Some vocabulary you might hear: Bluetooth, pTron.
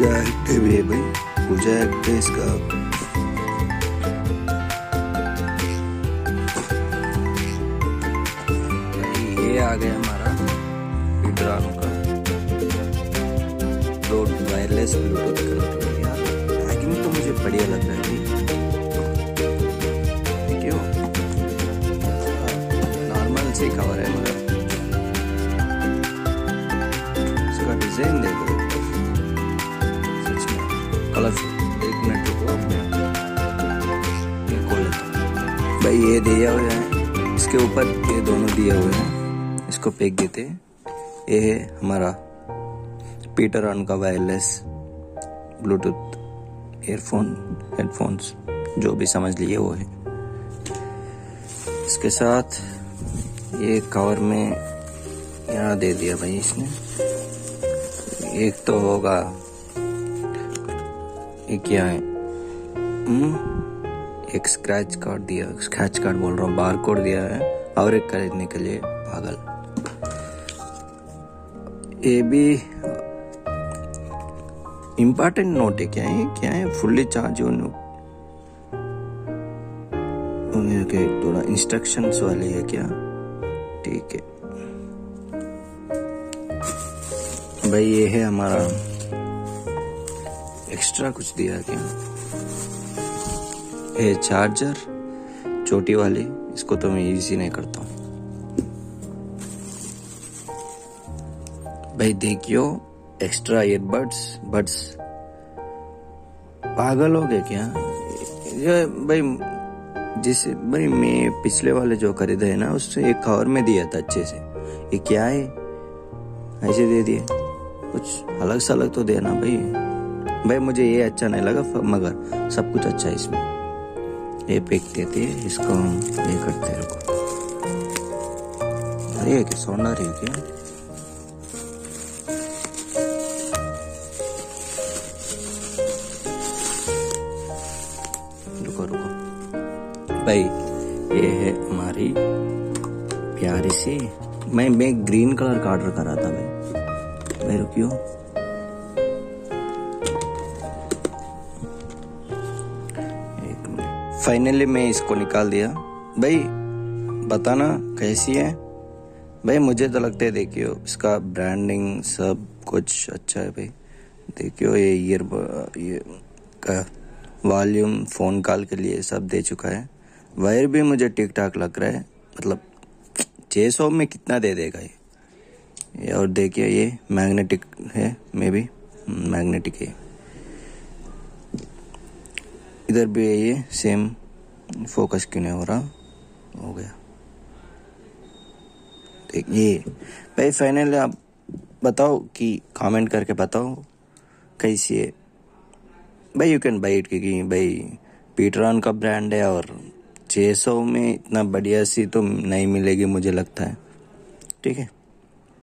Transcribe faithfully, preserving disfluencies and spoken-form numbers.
पूजा active है भाई, पूजा active इसका भाई। ये आ गया हमारा pTron का तो वायरलेस ब्लूटूथ कनेक्टर यार, पैकिंग तो मुझे बढ़िया लग रहा है क्यों, नॉर्मल से कवर है मगर इसका डिजाइन देखो कलरफुल। एक मिनट रुको अपने भाई, ये दिया हुआ है इसके ऊपर, ये दोनों दिए हुए हैं, इसको फेंक देते। ये है हमारा pTron का वायरलेस ब्लूटूथ एयरफोन हेडफोन्स जो भी समझ लिए वो है। इसके साथ ये कवर में यहाँ दे दिया भाई इसने, एक तो होगा ये क्या है हम्म, एक स्क्रैच कार्ड दिया, स्क्रैच कार्ड बोल रहा हूँ, बार कोड दिया है और एक खरीदने के लिए पागल। ये भी इम्पोर्टेंट नोट है, क्या है क्या है फुल्ली चार्ज होने के थोड़ा इंस्ट्रक्शंस वाले है क्या, ठीक है भाई। ये है हमारा एक्स्ट्रा कुछ दिया क्या, ये चार्जर छोटी वाली, इसको तो मैं यूज ही नहीं करता हूं भाई। देखियो एक्स्ट्रा ईयरबड्स, बड्स पागल हो गए क्या ये भाई। जिस भाई मैं पिछले वाले जो खरीदा है ना उससे एक कवर में दिया था अच्छे से, ये क्या है ऐसे दे दिए, कुछ अलग सा अलग तो देना भाई। भाई मुझे ये अच्छा नहीं लगा मगर सब कुछ अच्छा है इसमें। ये पैक देते हैं, इसको हम ये करते रखो। अरे ये क्या सोना रही क्या, रुको रुको भाई। ये है हमारी प्यारी सी, मैं मैं ग्रीन कलर का ऑर्डर कर रहा था भाई भाई रुकियो। फाइनली मैं इसको निकाल दिया भाई, बताना कैसी है भाई। मुझे तो लगता है देखियो इसका ब्रांडिंग सब कुछ अच्छा है भाई। देखियो ये ईयर ये का वॉल्यूम, फ़ोन कॉल के लिए सब दे चुका है। वायर भी मुझे ठीक ठाक लग रहा है, मतलब छः सौ में कितना दे देगा ये। और देखिए ये मैग्नेटिक है, मे भी मैग्नेटिक है। इधर भी है ये सेम, फोकस क्यों नहीं हो रहा, हो गया देखिए भाई। फाइनली आप बताओ कि कमेंट करके बताओ कैसी है भाई। यू कैन बाई इट क्योंकि भाई pTron का ब्रांड है और छः सौ में इतना बढ़िया सी तो नहीं मिलेगी मुझे लगता है, ठीक है।